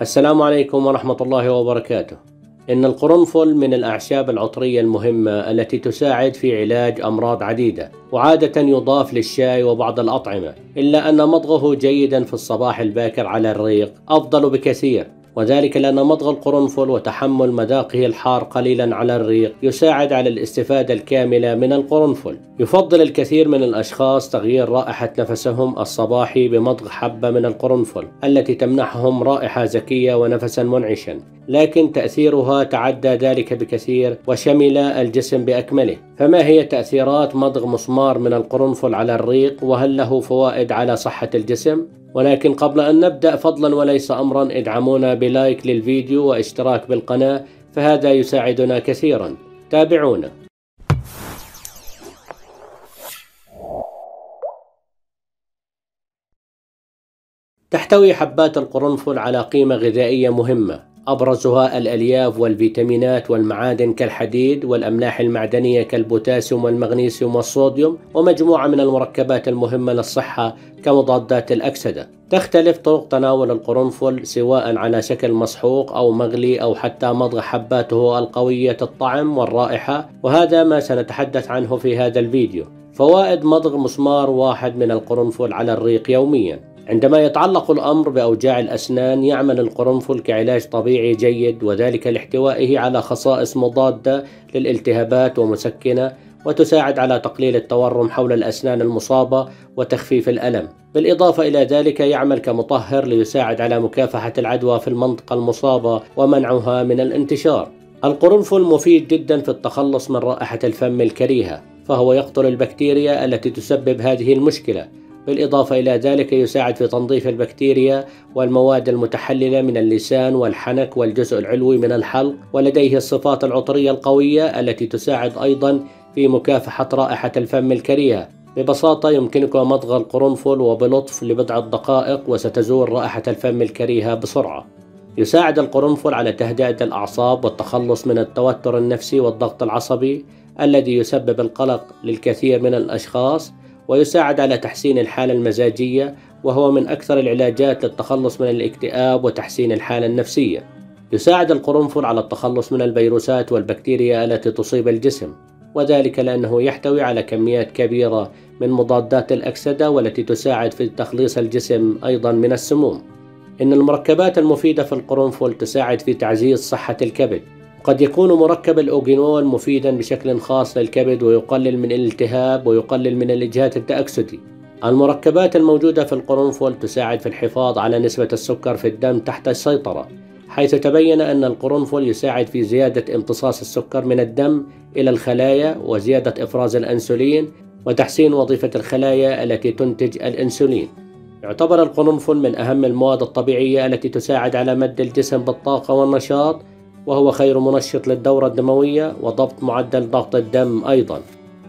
السلام عليكم ورحمة الله وبركاته. إن القرنفل من الأعشاب العطرية المهمة التي تساعد في علاج أمراض عديدة، وعادة يضاف للشاي وبعض الأطعمة، إلا أن مضغه جيدا في الصباح الباكر على الريق أفضل بكثير، وذلك لأن مضغ القرنفل وتحمل مذاقه الحار قليلا على الريق يساعد على الاستفادة الكاملة من القرنفل. يفضل الكثير من الأشخاص تغيير رائحة نفسهم الصباحي بمضغ حبة من القرنفل التي تمنحهم رائحة زكية ونفسا منعشا، لكن تأثيرها تعدى ذلك بكثير وشمل الجسم بأكمله. فما هي تأثيرات مضغ مسمار من القرنفل على الريق، وهل له فوائد على صحة الجسم؟ ولكن قبل أن نبدأ، فضلا وليس أمرا ادعمونا بلايك للفيديو واشتراك بالقناة، فهذا يساعدنا كثيرا. تابعونا. تحتوي حبات القرنفل على قيمة غذائية مهمة، أبرزها الألياف والفيتامينات والمعادن كالحديد، والأملاح المعدنية كالبوتاسيوم والمغنيسيوم والصوديوم، ومجموعة من المركبات المهمة للصحة كمضادات الأكسدة. تختلف طرق تناول القرنفل سواء على شكل مسحوق أو مغلي أو حتى مضغ حباته القوية الطعم والرائحة، وهذا ما سنتحدث عنه في هذا الفيديو. فوائد مضغ مسمار واحد من القرنفل على الريق يوميا. عندما يتعلق الأمر بأوجاع الأسنان، يعمل القرنفل كعلاج طبيعي جيد، وذلك لاحتوائه على خصائص مضادة للالتهابات ومسكنة، وتساعد على تقليل التورم حول الأسنان المصابة وتخفيف الألم. بالإضافة إلى ذلك، يعمل كمطهر ليساعد على مكافحة العدوى في المنطقة المصابة ومنعها من الانتشار. القرنفل مفيد جدا في التخلص من رائحة الفم الكريهة، فهو يقتل البكتيريا التي تسبب هذه المشكلة. بالإضافة إلى ذلك، يساعد في تنظيف البكتيريا والمواد المتحللة من اللسان والحنك والجزء العلوي من الحلق، ولديه الصفات العطرية القوية التي تساعد أيضا في مكافحة رائحة الفم الكريهة. ببساطة، يمكنك مضغ القرنفل وبلطف لبضعة دقائق وستزول رائحة الفم الكريهة بسرعة. يساعد القرنفل على تهدئة الأعصاب والتخلص من التوتر النفسي والضغط العصبي الذي يسبب القلق للكثير من الأشخاص، ويساعد على تحسين الحالة المزاجية، وهو من أكثر العلاجات للتخلص من الاكتئاب وتحسين الحالة النفسية. يساعد القرنفل على التخلص من الفيروسات والبكتيريا التي تصيب الجسم، وذلك لأنه يحتوي على كميات كبيرة من مضادات الأكسدة والتي تساعد في تخليص الجسم أيضا من السموم. إن المركبات المفيدة في القرنفل تساعد في تعزيز صحة الكبد. قد يكون مركب الأوجينول مفيدا بشكل خاص للكبد، ويقلل من الالتهاب ويقلل من الإجهاد التأكسدي. المركبات الموجودة في القرنفل تساعد في الحفاظ على نسبة السكر في الدم تحت السيطرة، حيث تبين أن القرنفل يساعد في زيادة امتصاص السكر من الدم إلى الخلايا، وزيادة إفراز الأنسولين، وتحسين وظيفة الخلايا التي تنتج الأنسولين. يعتبر القرنفل من أهم المواد الطبيعية التي تساعد على مد الجسم بالطاقة والنشاط، وهو خير منشط للدورة الدموية وضبط معدل ضغط الدم أيضا.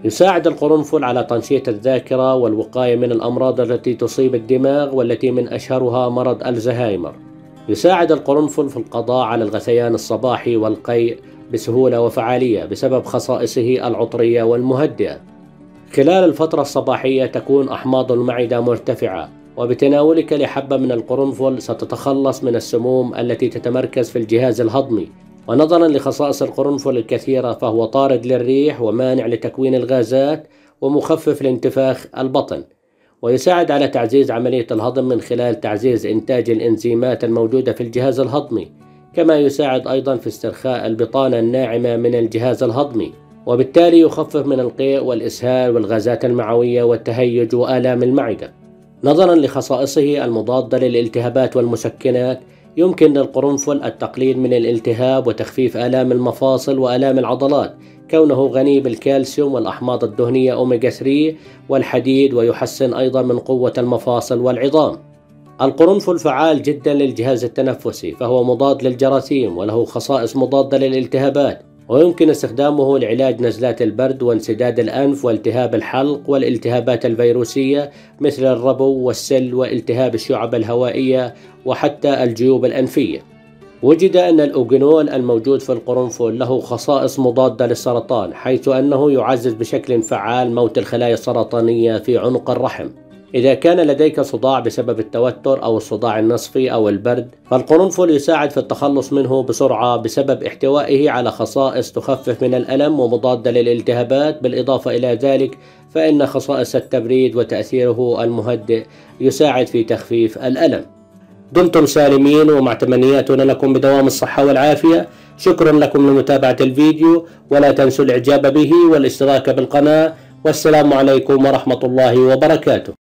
يساعد القرنفل على تنشيط الذاكرة والوقاية من الأمراض التي تصيب الدماغ، والتي من أشهرها مرض الزهايمر. يساعد القرنفل في القضاء على الغثيان الصباحي والقيء بسهولة وفعالية بسبب خصائصه العطرية والمهدئة. خلال الفترة الصباحية تكون أحماض المعدة مرتفعة، وبتناولك لحبة من القرنفل ستتخلص من السموم التي تتمركز في الجهاز الهضمي. ونظرا لخصائص القرنفل الكثيرة، فهو طارد للريح ومانع لتكوين الغازات ومخفف لانتفاخ البطن، ويساعد على تعزيز عملية الهضم من خلال تعزيز إنتاج الإنزيمات الموجودة في الجهاز الهضمي، كما يساعد أيضا في استرخاء البطانة الناعمة من الجهاز الهضمي، وبالتالي يخفف من القيء والإسهال والغازات المعوية والتهيج وآلام المعدة. نظرا لخصائصه المضادة للالتهابات والمسكنات، يمكن للقرنفل التقليل من الالتهاب وتخفيف آلام المفاصل وآلام العضلات، كونه غني بالكالسيوم والأحماض الدهنية أوميغا 3 والحديد، ويحسن أيضا من قوة المفاصل والعظام. القرنفل فعال جدا للجهاز التنفسي، فهو مضاد للجراثيم وله خصائص مضادة للالتهابات، ويمكن استخدامه لعلاج نزلات البرد وانسداد الأنف والتهاب الحلق والالتهابات الفيروسية مثل الربو والسل والتهاب الشعب الهوائية وحتى الجيوب الأنفية. وجد أن الأوجينول الموجود في القرنفل له خصائص مضادة للسرطان، حيث أنه يعزز بشكل فعال موت الخلايا السرطانية في عنق الرحم، إذا كان لديك صداع بسبب التوتر أو الصداع النصفي أو البرد، فالقرنفل يساعد في التخلص منه بسرعة بسبب احتوائه على خصائص تخفف من الألم ومضادة للالتهابات. بالإضافة إلى ذلك فإن خصائص التبريد وتأثيره المهدئ يساعد في تخفيف الألم. دمتم سالمين، ومع تمنياتنا لكم بدوام الصحة والعافية. شكرا لكم لمتابعة الفيديو، ولا تنسوا الإعجاب به والاشتراك بالقناة، والسلام عليكم ورحمة الله وبركاته.